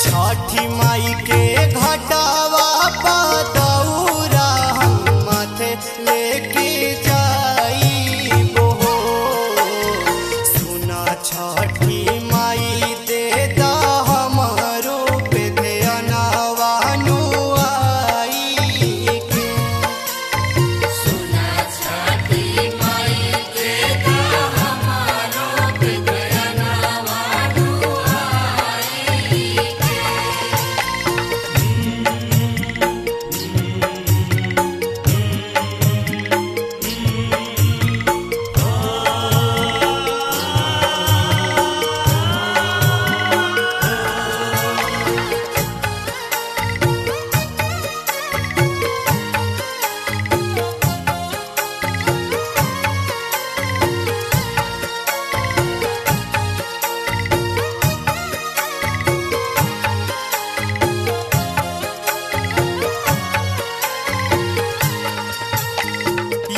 छठी माई के घटावा पदौरा हम माथे लेके जाइबो हो। सुना छठी माई दे दा हमारो पे ध्यानवा नुआई के। सुना छठी माई दे दा हमारो पे ध्यानवा नुआई।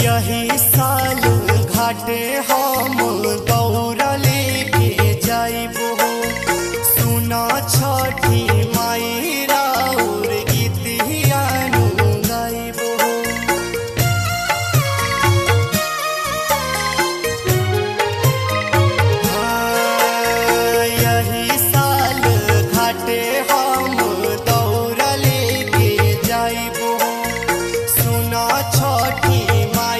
यही साल घाटे हम दौरा लेके जाइबो हो। सुना छठी माई राउर गीतिया गाइबो हो। हाँ, यही साल घाटे हम दौरा लेके जाइबो हो। सुना छठी देवा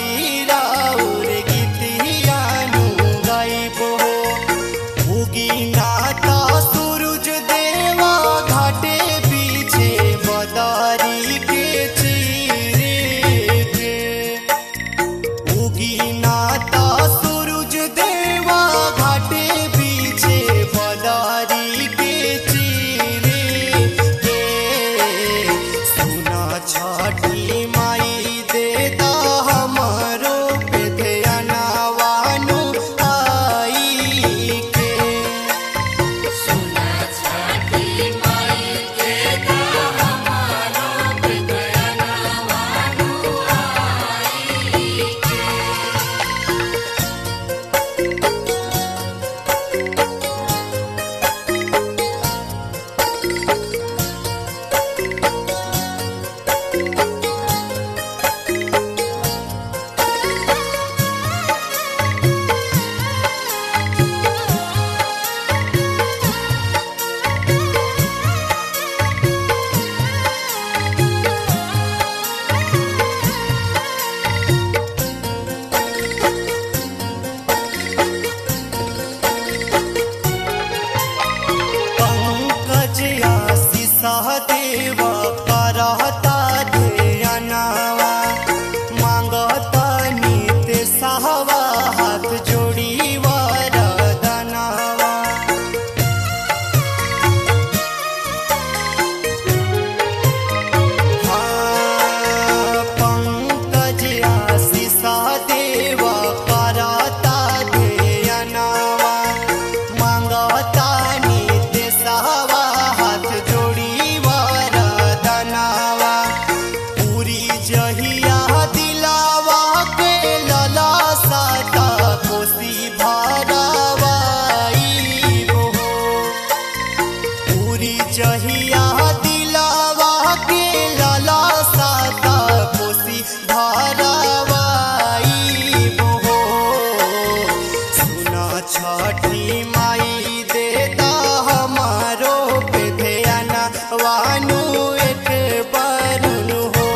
करता ध्यानवा मांगता नित सहवा हाथ जोड़ी वरदानवा। हाँ, पंकज आशीष देवा करता ध्यानवा मांगता नित सहवा हाथ जोड़ी जहिया दिलावा के लाला साता कोसी धारावाई हो। सुना छठी माई देता हमारो पे ध्याना वानू एक बरन हो।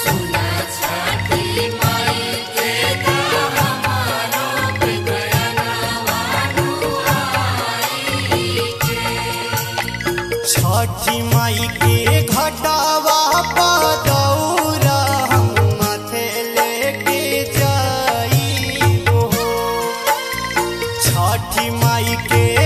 सुना छठी माई देता हमारो पे ध्याना वानू आई। छठी माई के घटावा पदौरा हम माथे लेके जाइबो हो। छठी माई के